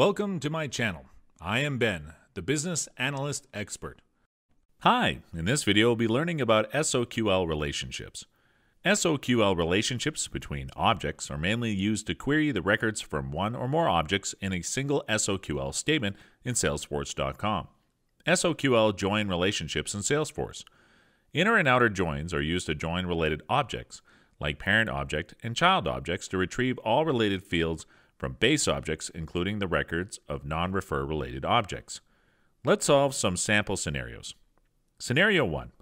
Welcome to my channel. I am Ben, the business analyst expert. Hi, in this video we'll be learning about SOQL relationships. SOQL relationships between objects are mainly used to query the records from one or more objects in a single SOQL statement in Salesforce.com. SOQL join relationships in Salesforce. Inner and outer joins are used to join related objects, like parent object and child objects, to retrieve all related fields from base objects, including the records of non-refer related objects. Let's solve some sample scenarios. Scenario 1.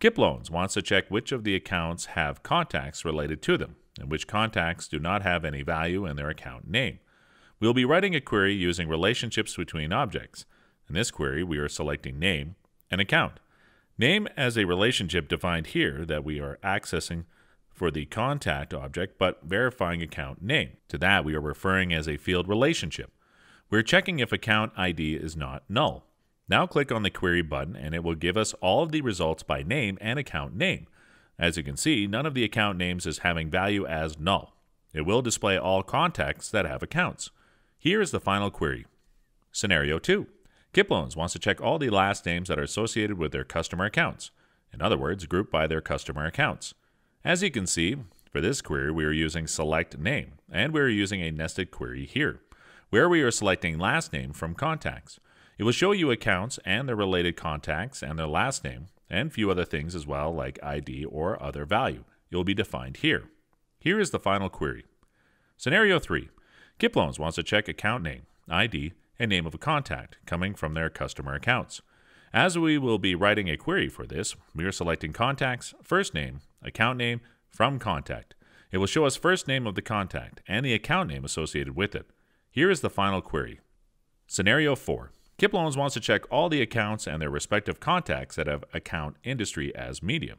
KipLoans wants to check which of the accounts have contacts related to them and which contacts do not have any value in their account name. We'll be writing a query using relationships between objects. In this query, we are selecting name and account. Name as a relationship defined here that we are accessing for the contact object, but verifying account name. To that, we are referring as a field relationship. We're checking if account ID is not null. Now click on the query button and it will give us all of the results by name and account name. As you can see, none of the account names is having value as null. It will display all contacts that have accounts. Here is the final query. Scenario 2. KipLoans wants to check all the last names that are associated with their customer accounts. In other words, group by their customer accounts. As you can see, for this query, we are using select name, and we are using a nested query here, where we are selecting last name from contacts. It will show you accounts and their related contacts and their last name, and few other things as well, like ID or other value. It will be defined here. Here is the final query. Scenario 3. KipLoans wants to check account name, ID, and name of a contact coming from their customer accounts. As we will be writing a query for this, we are selecting contacts, first name, account name, from contact. It will show us first name of the contact and the account name associated with it. Here is the final query. Scenario 4. KipLoans wants to check all the accounts and their respective contacts that have account industry as medium.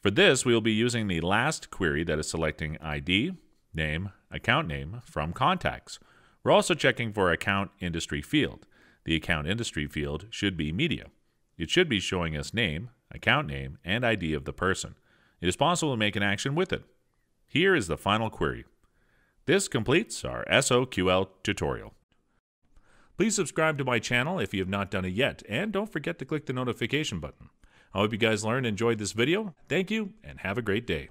For this, we will be using the last query that is selecting ID, name, account name, from contacts. We're also checking for account industry field. The account industry field should be media. It should be showing us name, account name, and ID of the person. It is possible to make an action with it. Here is the final query. This completes our SOQL tutorial. Please subscribe to my channel if you have not done it yet, and don't forget to click the notification button. I hope you guys learned and enjoyed this video. Thank you, and have a great day.